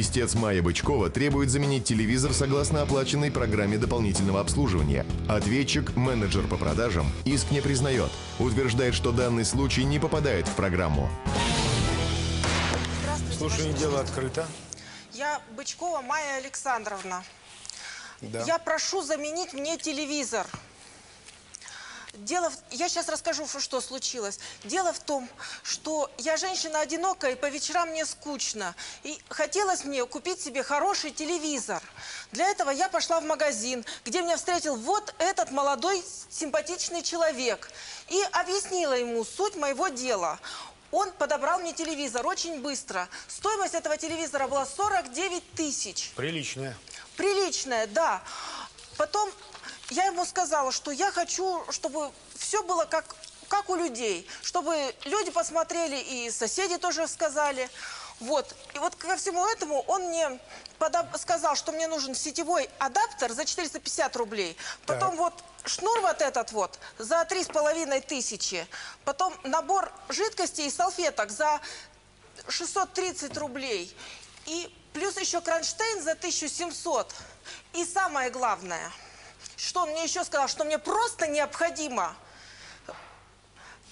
Истец Майя Бычкова требует заменить телевизор согласно оплаченной программе дополнительного обслуживания. Ответчик, менеджер по продажам, иск не признает. Утверждает, что данный случай не попадает в программу. Слушай, дело открыто. Я Бычкова Майя Александровна. Да. Я прошу заменить мне телевизор. Я сейчас расскажу, что случилось. Дело в том, что я женщина одинокая, и по вечерам мне скучно. И хотелось мне купить себе хороший телевизор. Для этого я пошла в магазин, где меня встретил вот этот молодой симпатичный человек. И объяснила ему суть моего дела. Он подобрал мне телевизор очень быстро. Стоимость этого телевизора была 49 тысяч. Приличная. Приличная, да. Потом... Я ему сказала, что я хочу, чтобы все было как у людей, чтобы люди посмотрели и соседи тоже сказали. Вот. И вот ко всему этому он мне сказал, что мне нужен сетевой адаптер за 450 рублей. Потом так. Вот шнур вот этот вот за 3500. Потом набор жидкостей и салфеток за 630 рублей. И плюс еще кронштейн за 1700. И самое главное... Что он мне еще сказал, что мне просто необходимо.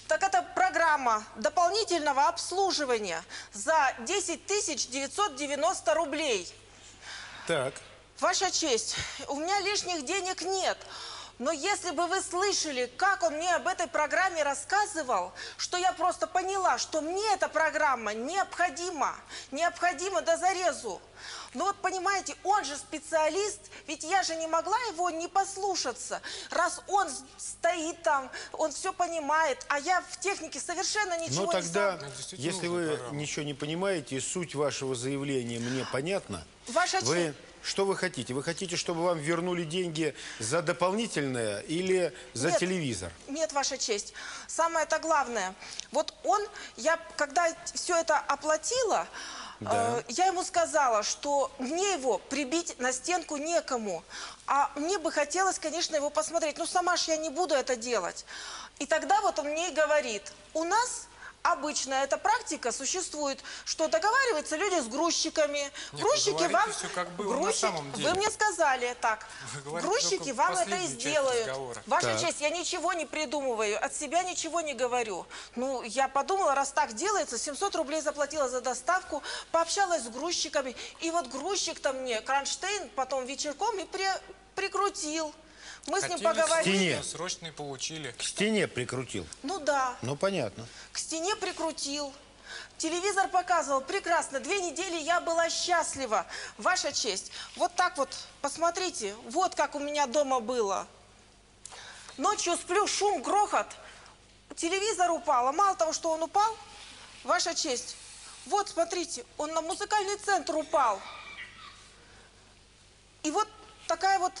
Так это программа дополнительного обслуживания за 10 990 рублей. Так. Ваша честь, у меня лишних денег нет. Но если бы вы слышали, как он мне об этой программе рассказывал, что я просто поняла, что мне эта программа необходима, до зарезу. Но вот понимаете, он же специалист, ведь я же не могла его не послушаться. Раз он стоит там, он все понимает, а я в технике совершенно ничего не знаю. Ну тогда, если вы ничего не понимаете, суть вашего заявления мне понятна. Ваша честь. Что вы хотите? Вы хотите, чтобы вам вернули деньги за дополнительное или за телевизор? Нет, Ваша честь. Самое-то главное. Вот он, когда все это оплатила, да. Я ему сказала, что мне его прибить на стенку некому. А мне бы хотелось, конечно, его посмотреть. Ну, сама же я не буду это делать. И тогда вот он мне и говорит, у нас... Обычно эта практика существует, что договариваются люди с грузчиками. Грузчики вам... Вы мне сказали так. Грузчики вам это и сделают. Ваша честь, я ничего не придумываю, от себя ничего не говорю. Ну, я подумала, раз так делается, 700 рублей заплатила за доставку, пообщалась с грузчиками. И вот грузчик-то мне кронштейн потом вечерком и прикрутил. Мы хотели с ним поговорили. Срочно получили. К стене прикрутил. Ну да. Ну понятно. К стене прикрутил. Телевизор показывал. Прекрасно. 2 недели я была счастлива. Ваша честь. Вот так вот. Посмотрите. Вот как у меня дома было. Ночью сплю, шум, грохот. Телевизор упал. А мало того, что он упал, Ваша честь. Вот, смотрите. Он на музыкальный центр упал. И вот такая вот...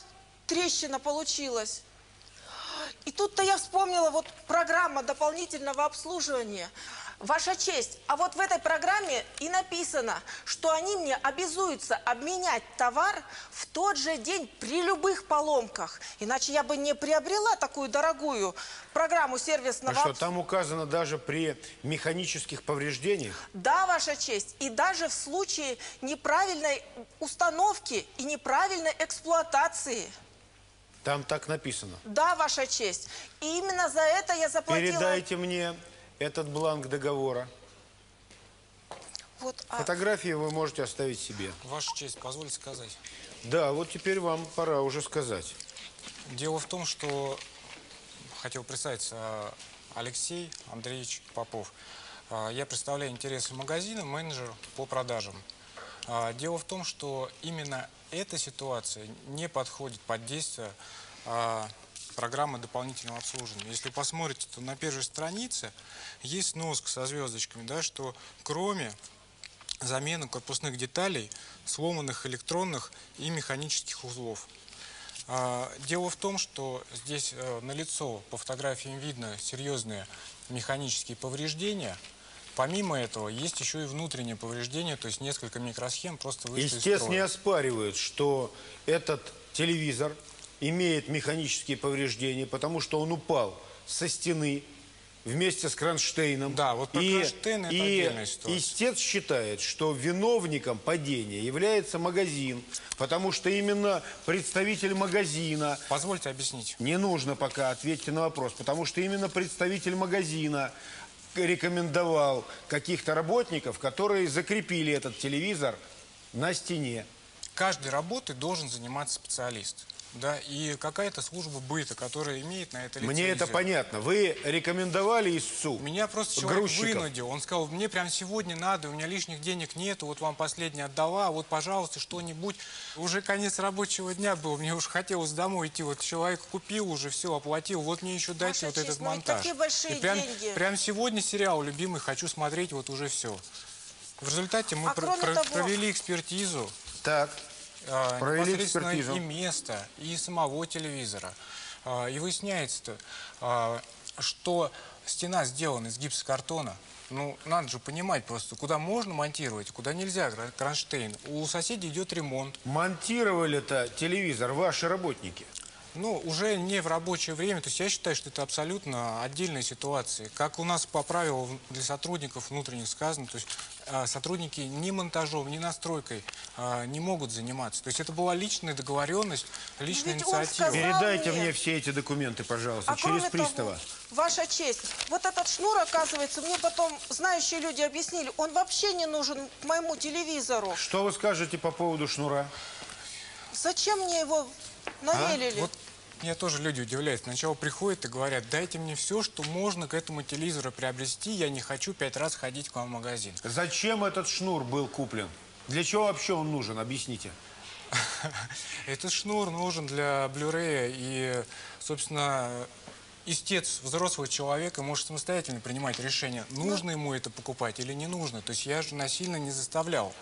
трещина получилась. И тут-то я вспомнила вот программа дополнительного обслуживания. Ваша честь, а вот в этой программе и написано, что они мне обязуются обменять товар в тот же день при любых поломках. Иначе я бы не приобрела такую дорогую программу сервисного... А что, там указано даже при механических повреждениях? Да, Ваша честь, и даже в случае неправильной установки и неправильной эксплуатации. Там так написано? Да, Ваша честь, и именно за это я заплатила... Передайте мне... этот бланк договора. Вот, фотографии вы можете оставить себе. Ваша честь, позвольте сказать. Да, вот теперь вам пора уже сказать. Дело в том, что хотел представить Алексей Андреевич Попов. Я представляю интересы магазина, менеджер по продажам. Дело в том, что именно эта ситуация не подходит под действие программы дополнительного обслуживания. Если посмотрите, то на первой странице есть сноска со звездочками, да, что кроме замены корпусных деталей, сломанных электронных и механических узлов. Дело в том, что здесь налицо, по фотографиям видно, серьезные механические повреждения. Помимо этого, есть еще и внутреннее повреждение, то есть несколько микросхем просто вышли из строя. Естественно, не оспаривают, что этот телевизор имеет механические повреждения, потому что он упал со стены, вместе с Кронштейном. Да, вот Кронштейн это отдельная ситуация. Истец считает, что виновником падения является магазин, потому что именно представитель магазина... Позвольте объяснить. Не нужно пока, ответьте на вопрос. Потому что именно представитель магазина рекомендовал каких-то работников, которые закрепили этот телевизор на стене. Каждой работой должен заниматься специалист. Да, и какая-то служба быта, которая имеет на это лицензию. Мне это понятно. Вы рекомендовали истцу? Меня просто человек вынудил. Он сказал, мне прям сегодня надо, у меня лишних денег нет, вот вам последнее отдала, вот, пожалуйста, что-нибудь. Уже конец рабочего дня был, мне уже хотелось домой идти. Вот человек купил уже, все, оплатил, вот мне еще дайте вот этот монтаж. Какие большие деньги. Прям сегодня сериал любимый, хочу смотреть, вот уже все. В результате мы провели экспертизу. Так. Непосредственно и место, и самого телевизора. И выясняется, что стена сделана из гипсокартона. Ну, надо же понимать просто, куда можно монтировать, куда нельзя, кронштейн. У соседей идет ремонт. Монтировали-то телевизор ваши работники? Ну, уже не в рабочее время. То есть я считаю, что это абсолютно отдельная ситуация. Как у нас по правилам для сотрудников внутренних сказано, то есть сотрудники ни монтажом, ни настройкой не могут заниматься. То есть это была личная договоренность, личная инициатива. Передайте мне все эти документы, пожалуйста, через пристава. Ваша честь, вот этот шнур, оказывается, мне потом знающие люди объяснили, он вообще не нужен моему телевизору. Что вы скажете по поводу шнура? Зачем мне его навелили? Вот меня тоже люди удивляются. Сначала приходят и говорят, дайте мне все, что можно к этому телевизору приобрести, я не хочу 5 раз ходить к вам в магазин. Зачем этот шнур был куплен? Для чего вообще он нужен? Объясните. Этот шнур нужен для блюрея и, собственно... Истец взрослого человека может самостоятельно принимать решение, нужно ему это покупать или не нужно. То есть я же насильно не заставлял.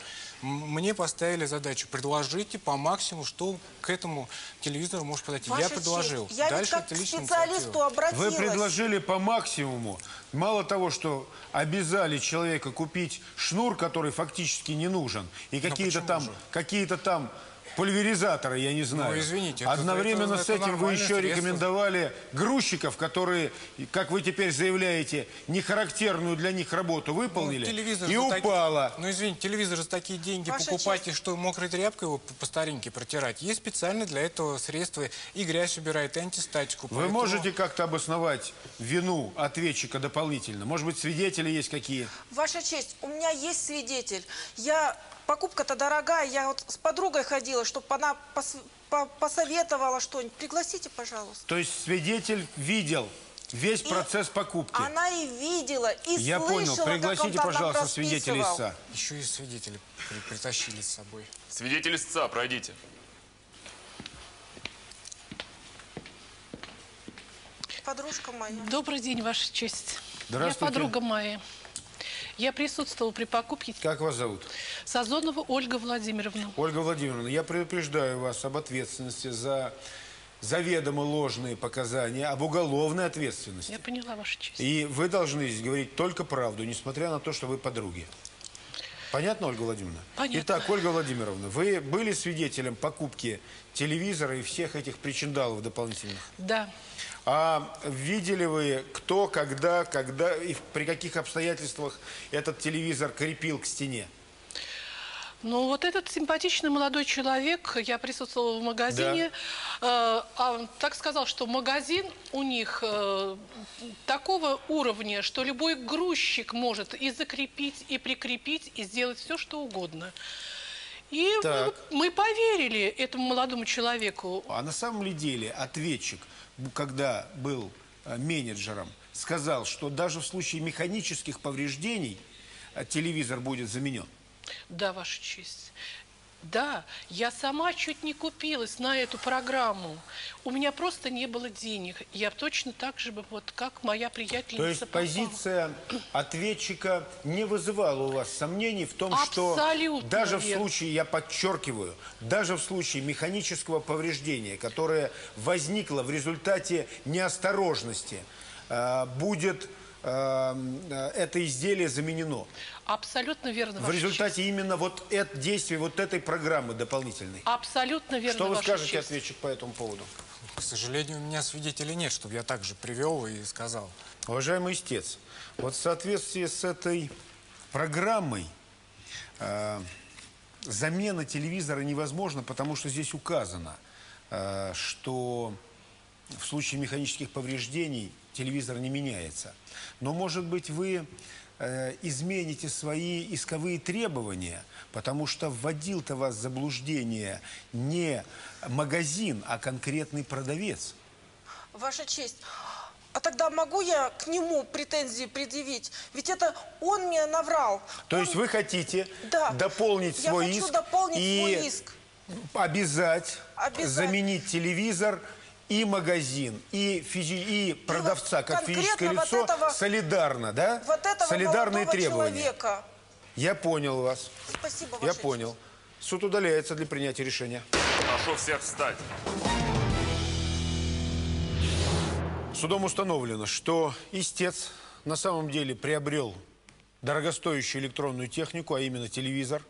Мне поставили задачу, предложите по максимуму, что к этому телевизору может подойти. Ваша честь, я предложил. Я дальше как к специалисту обратилась. Вы предложили по максимуму. Мало того, что обязали человека купить шнур, который фактически не нужен, и какие-то там... Пульверизаторы, я не знаю. Ну, извините. Одновременно с этим вы еще рекомендовали грузчиков, которые, как вы теперь заявляете, нехарактерную для них работу выполнили, и упала. Ну, извините, телевизор за такие деньги покупать, и что, мокрой тряпкой его по старинке протирать? Есть специально для этого средства, и грязь убирает, и антистатику. Вы можете как-то обосновать вину ответчика дополнительно? Может быть, свидетели есть какие? Ваша честь, у меня есть свидетель. Я... Покупка-то дорогая, я вот с подругой ходила, чтобы она посоветовала что-нибудь. Пригласите, пожалуйста. То есть свидетель видел весь процесс покупки? Она и видела, и я слышала, понял. Пригласите, как он пожалуйста, там свидетеля истца. Еще и свидетели притащили с собой. Свидетель истца, пройдите. Подружка моя. Добрый день, Ваша честь. Здравствуйте. Я подруга моя. Я присутствовала при покупке... Как вас зовут? Сазонова Ольга Владимировна. Ольга Владимировна, я предупреждаю вас об ответственности за заведомо ложные показания, об уголовной ответственности. Я поняла, Ваша честь. И вы должны здесь говорить только правду, несмотря на то, что вы подруги. Понятно, Ольга Владимировна? Понятно. Итак, Ольга Владимировна, вы были свидетелем покупки телевизора и всех этих причиндалов дополнительных? Да. А видели вы, кто, когда и при каких обстоятельствах этот телевизор крепил к стене? Ну, вот этот симпатичный молодой человек, я присутствовала в магазине, да. Он так сказал, что магазин у них такого уровня, что любой грузчик может и закрепить, и прикрепить, и сделать все, что угодно. И мы поверили этому молодому человеку. А на самом ли деле ответчик, когда был менеджером, сказал, что даже в случае механических повреждений телевизор будет заменен? Да, Ваша честь. Да, я сама чуть не купилась на эту программу. У меня просто не было денег. Я точно так же, вот как моя приятельница... То есть позиция ответчика не вызывала у вас сомнений в том, что даже в случае, я подчеркиваю, даже в случае механического повреждения, которое возникло в результате неосторожности, будет... это изделие заменено. Абсолютно верно. В результате именно вот это действие вот этой программы дополнительной. Абсолютно верно. Что вы скажете, ответчик, по этому поводу? сожалению, у меня свидетелей нет, чтобы я также привел и сказал. Уважаемый истец, вот в соответствии с этой программой замена телевизора невозможна, потому что здесь указано, что в случае механических повреждений телевизор не меняется. Но, может быть, вы измените свои исковые требования, потому что вводил-то вас в заблуждение не магазин, а конкретный продавец. Ваша честь, а тогда могу я к нему претензии предъявить? Ведь это он мне наврал. То есть вы хотите дополнить свой иск? Я хочу дополнить свой иск. Обязать заменить телевизор и магазин, и продавца, как физическое лицо, солидарно, да? Вот этого солидарные требования. Человека. Я понял вас. Спасибо, Ваша честь. Я понял. Суд удаляется для принятия решения. Прошу всех встать. Судом установлено, что истец на самом деле приобрел дорогостоящую электронную технику, а именно телевизор,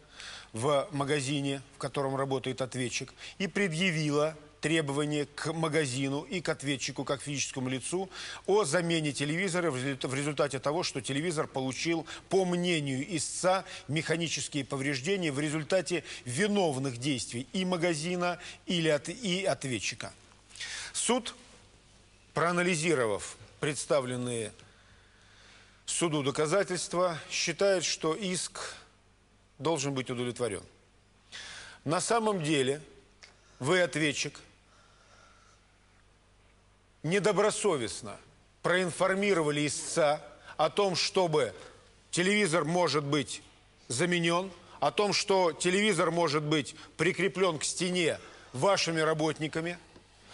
в магазине, в котором работает ответчик, и предъявила требования к магазину и к ответчику, как физическому лицу, о замене телевизора в результате того, что телевизор получил, по мнению истца, механические повреждения в результате виновных действий и магазина, и ответчика. Суд, проанализировав представленные суду доказательства, считает, что иск должен быть удовлетворен. На самом деле вы, ответчик, недобросовестно проинформировали истца о том, чтобы телевизор может быть заменен, о том, что телевизор может быть прикреплен к стене вашими работниками,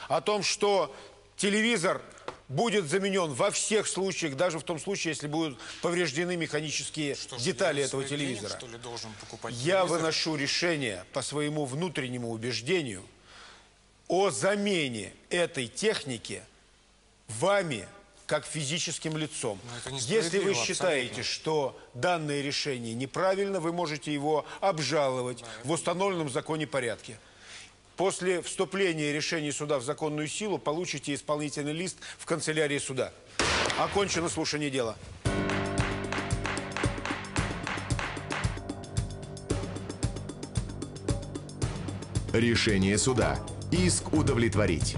о том, что телевизор будет заменен во всех случаях, даже в том случае, если будут повреждены механические детали этого телевизора. Я выношу решение по своему внутреннему убеждению о замене этой техники вами, как физическим лицом. Если вы считаете, что данное решение неправильно, вы можете его обжаловать в установленном законе порядке. После вступления решения суда в законную силу получите исполнительный лист в канцелярии суда. Окончено слушание дела. Решение суда. Иск удовлетворить.